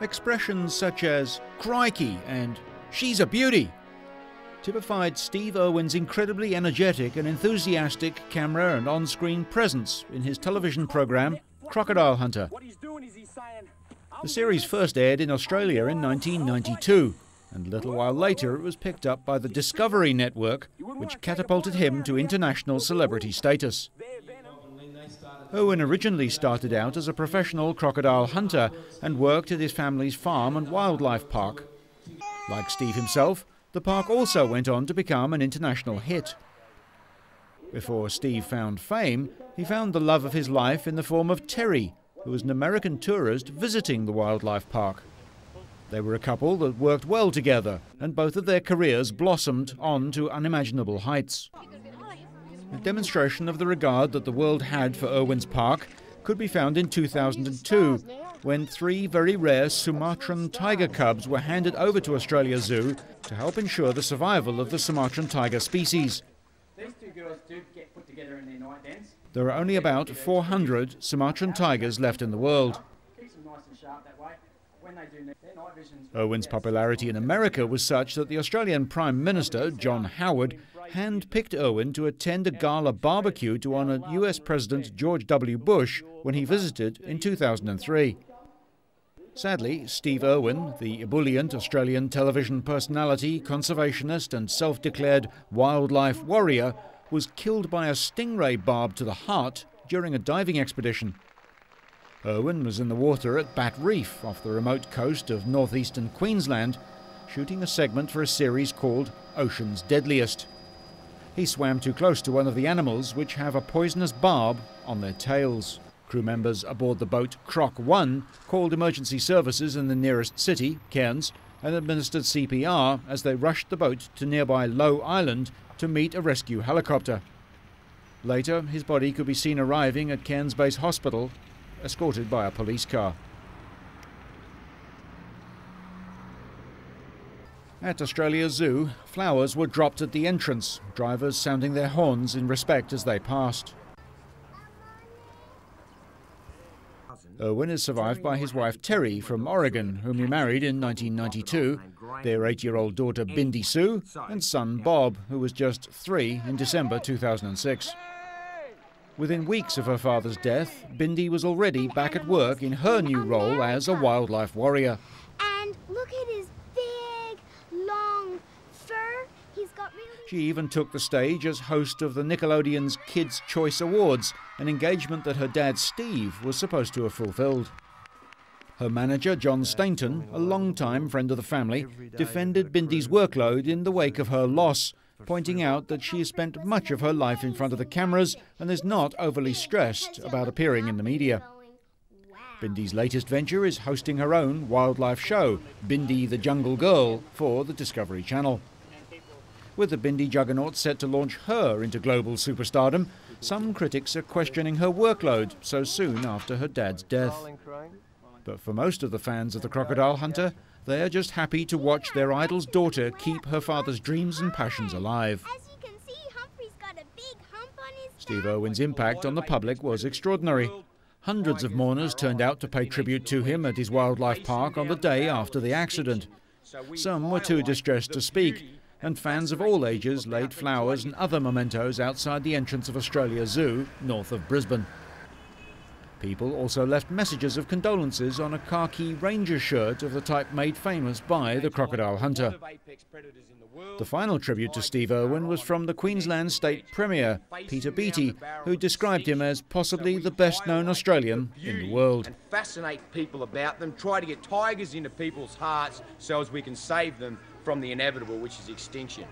Expressions such as crikey and she's a beauty typified Steve Irwin's incredibly energetic and enthusiastic camera and on-screen presence in his television program Crocodile Hunter. The series first aired in Australia in 1992, and a little while later it was picked up by the Discovery Network, which catapulted him to international celebrity status. Irwin originally started out as a professional crocodile hunter and worked at his family's farm and wildlife park. Like Steve himself, the park also went on to become an international hit. Before Steve found fame, he found the love of his life in the form of Terri, who was an American tourist visiting the wildlife park. They were a couple that worked well together, and both of their careers blossomed on to unimaginable heights. A demonstration of the regard that the world had for Irwin's park could be found in 2002, when 3 very rare Sumatran tiger cubs were handed over to Australia Zoo to help ensure the survival of the Sumatran tiger species. These two girls do get put together in their night dance. There are only about 400 Sumatran tigers left in the world. Irwin's popularity in America was such that the Australian Prime Minister, John Howard, handpicked Irwin to attend a gala barbecue to honour US President George W. Bush when he visited in 2003. Sadly, Steve Irwin, the ebullient Australian television personality, conservationist and self-declared wildlife warrior, was killed by a stingray barbed to the heart during a diving expedition. Irwin was in the water at Bat Reef off the remote coast of northeastern Queensland, shooting a segment for a series called Ocean's Deadliest. He swam too close to one of the animals, which have a poisonous barb on their tails. Crew members aboard the boat Croc One called emergency services in the nearest city, Cairns, and administered CPR as they rushed the boat to nearby Low Island to meet a rescue helicopter. Later, his body could be seen arriving at Cairns Base Hospital, escorted by a police car. At Australia Zoo, flowers were dropped at the entrance, drivers sounding their horns in respect as they passed. Irwin is survived by his wife Terri from Oregon, whom he married in 1992, their 8-year-old daughter Bindi Sue, and son Bob, who was just 3 in December 2006. Within weeks of her father's death, Bindi was already back at work in her new role as a wildlife warrior. And look at his big, long fur. He's got really... She even took the stage as host of the Nickelodeon's Kids' Choice Awards, an engagement that her dad, Steve, was supposed to have fulfilled. Her manager, John Stainton, a longtime friend of the family, defended Bindi's workload in the wake of her loss, pointing out that she has spent much of her life in front of the cameras and is not overly stressed about appearing in the media. Bindi's latest venture is hosting her own wildlife show, Bindi the Jungle Girl, for the Discovery Channel. With the Bindi juggernaut set to launch her into global superstardom, some critics are questioning her workload so soon after her dad's death. But for most of the fans of the Crocodile Hunter, they are just happy to watch their idol's daughter keep her father's dreams and passions alive. As you can see, Humphrey's got a big hump on his back. Steve Irwin's impact on the public was extraordinary. Hundreds of mourners turned out to pay tribute to him at his wildlife park on the day after the accident. Some were too distressed to speak, and fans of all ages laid flowers and other mementos outside the entrance of Australia Zoo, north of Brisbane. People also left messages of condolences on a khaki ranger shirt of the type made famous by the Crocodile Hunter. The final tribute to Steve Irwin was from the Queensland State Premier, Peter Beattie, who described him as possibly the best-known Australian in the world. And fascinate people about them, try to get tigers into people's hearts so as we can save them from the inevitable, which is extinction.